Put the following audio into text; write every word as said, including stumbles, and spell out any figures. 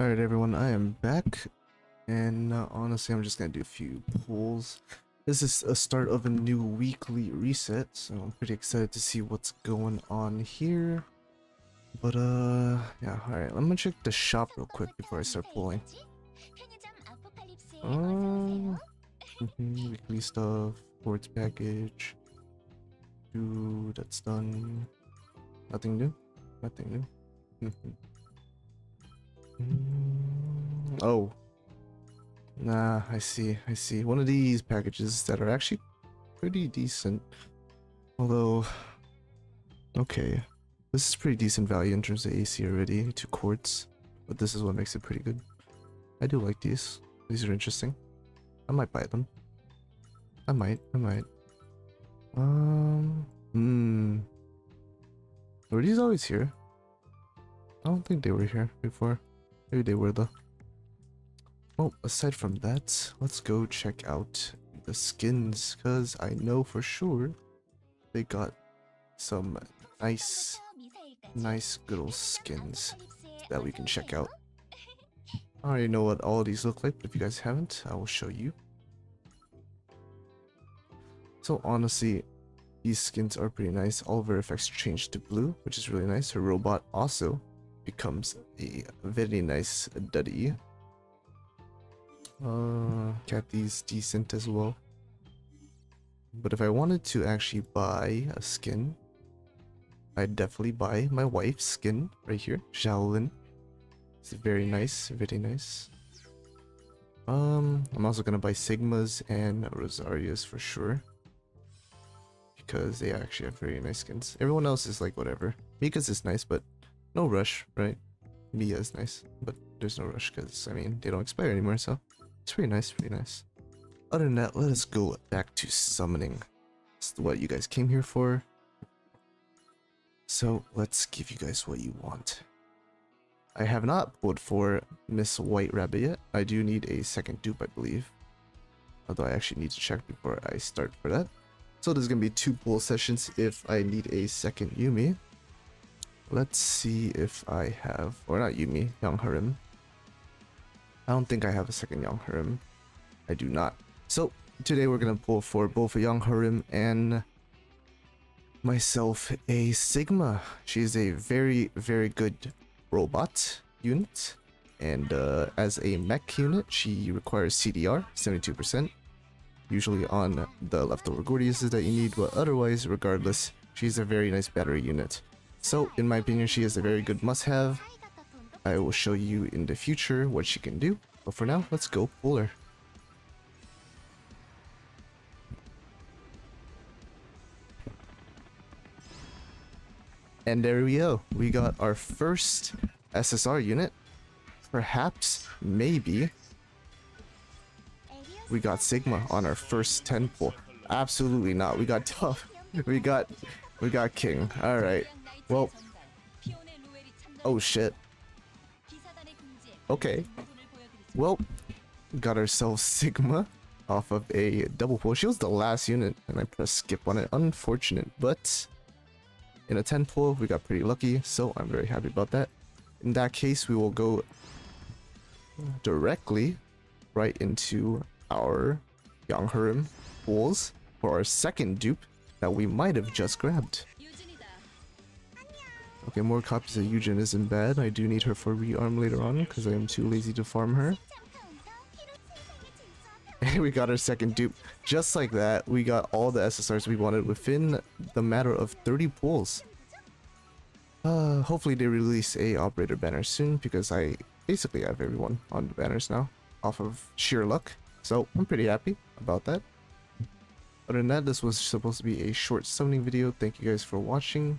Alright everyone, I am back, and uh, honestly I'm just gonna do a few pulls. This is a start of a new weekly reset, so I'm pretty excited to see what's going on here. But uh, yeah, alright, let me check the shop real quick before I start pulling. Um, mm-hmm, weekly stuff, boards package, dude, that's done. Nothing new, nothing new. Oh, nah, I see, I see. One of these packages that are actually pretty decent, although, okay, this is pretty decent value in terms of A C already, two quarts, but this is what makes it pretty good. I do like these. These are interesting. I might buy them. I might, I might. Um, hmm. Were these always here? I don't think they were here before. Maybe they were though. Well, aside from that, let's go check out the skins, because I know for sure they got some nice, nice good old skins that we can check out. I already know what all these look like, but if you guys haven't, I will show you. So honestly, these skins are pretty nice. All of her effects changed to blue, which is really nice. Her robot also becomes a very nice duddy. Uh, Kathy's decent as well. But if I wanted to actually buy a skin, I'd definitely buy my wife's skin right here, Shaolin. It's very nice, very nice. Um, I'm also gonna buy Sigma's and Rosaria's for sure, because they actually have very nice skins. Everyone else is like whatever. Mika's is nice, but no rush, right? Mia is nice, but there's no rush because, I mean, they don't expire anymore, so it's pretty nice, pretty nice. Other than that, let us go back to summoning. It's what you guys came here for. So let's give you guys what you want. I have not pulled for Miss White Rabbit yet. I do need a second dupe, I believe. Although I actually need to check before I start for that. So there's going to be two pull sessions if I need a second Yumi. Let's see if I have, or not Yumi, Young Harim. I don't think I have a second Young Harim. I do not. So today we're going to pull for both a Young Harim and myself a Sigma. She is a very, very good robot unit. And uh, as a mech unit, she requires C D R, seventy-two percent. Usually on the leftover Gordiuses that you need, but otherwise, regardless, she's a very nice battery unit. So, in my opinion, she is a very good must-have. I will show you in the future what she can do, but for now, let's go pull her. And there we go. We got our first S S R unit. Perhaps, maybe, we got Sigma on our first ten pull. Absolutely not. We got tough. We got, we got King. All right. Well. Oh shit. Okay. Well, got ourselves Sigma off of a double pull. She was the last unit, and I pressed skip on it. Unfortunate, but in a ten pull, we got pretty lucky. So I'm very happy about that. In that case, we will go directly right into our Young Harim pulls for our second dupe that we might have just grabbed. Okay, more copies of Eugen isn't bad. I do need her for rearm later on because I am too lazy to farm her. And we got our second dupe. Just like that, we got all the S S Rs we wanted within the matter of thirty pulls. Uh, hopefully they release a operator banner soon because I basically have everyone on the banners now off of sheer luck. So I'm pretty happy about that. Other than that, this was supposed to be a short summoning video. Thank you guys for watching,